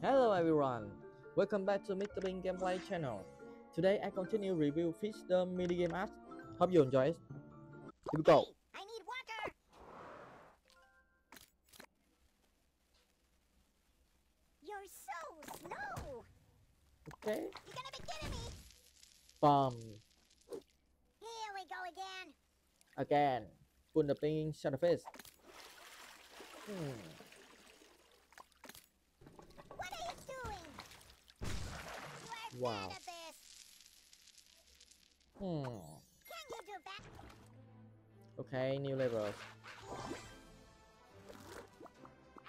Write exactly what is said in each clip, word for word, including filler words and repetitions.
Hello everyone, welcome back to Mister Bean Gameplay channel. Today I continue review Fish the minigame app. Hope you enjoy it. Here we go. I need water. You're so slow. Okay. You're gonna be kidding me. Bum. Here we go again. Again. Put the pinging surface. Hmm. Wow. Hmm. Can you do that? Okay, new level.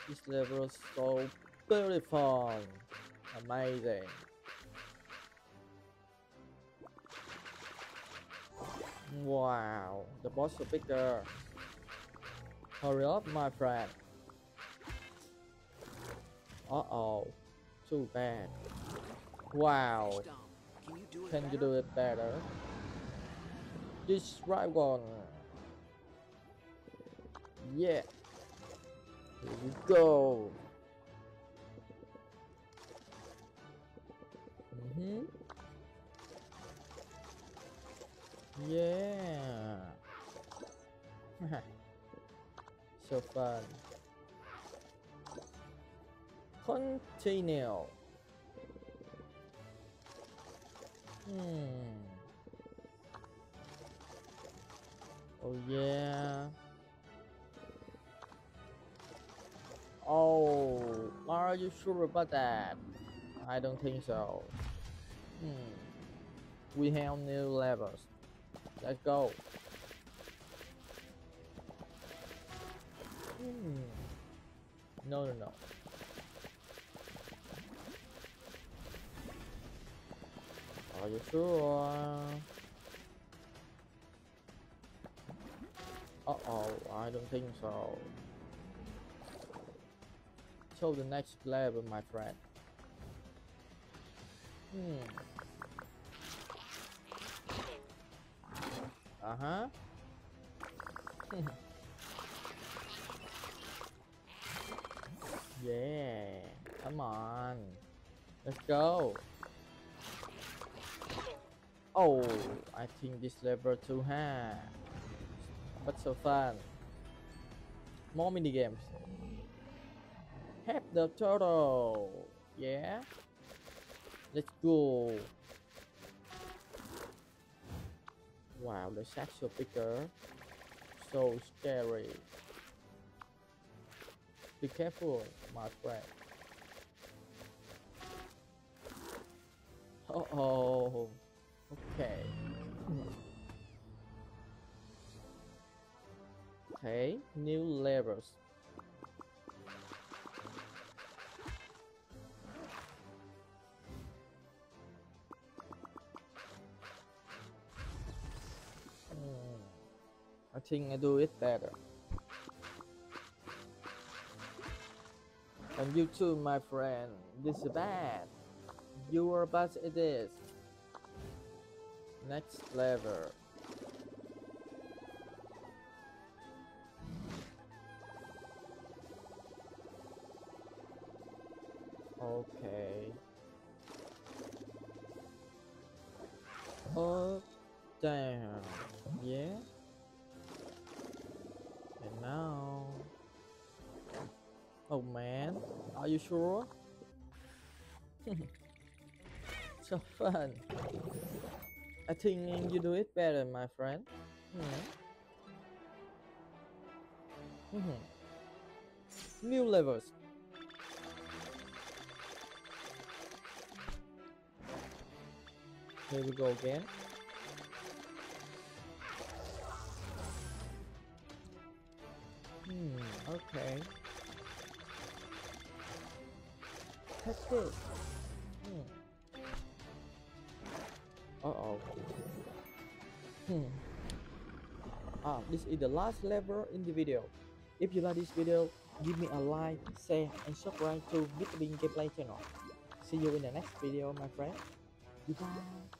This level is so beautiful. Amazing. Wow, the boss is bigger. Hurry up, my friend. Uh-oh. Too bad. Wow, can you do it, can you do it better? This right one. Yeah. Here we go. Mm-hmm. Yeah. So fun. Continue. Hmm. Oh yeah. Oh, are you sure about that? I don't think so. Hmm. We have new levels. Let's go. Hmm. No, no, no. Are you sure? Uh-oh, I don't think so. So the next level, my friend. Hmm. Uh-huh. Yeah, come on. Let's go. Oh, I think this level too hard, but so fun. More mini games. Help the turtle. Yeah. Let's go. Wow, the saxo picker. So scary. Be careful, my friend. Uh oh. Okay. Okay, new levels. Mm. I think I do it better. And you too, my friend. This is bad. You are bad at this. Next level. Okay. Oh damn. Yeah. And now. Oh man. Are you sure? So fun. I think you do it better, my friend. Mm-hmm. Mm-hmm. New levels. Here we go again. Hmm. Okay. That's it. Hmm. Uh-oh. Hmm. Ah, this is the last level in the video. If you like this video, give me a like, share, and subscribe to Mister Pin Gameplay channel. See you in the next video, my friend. Goodbye.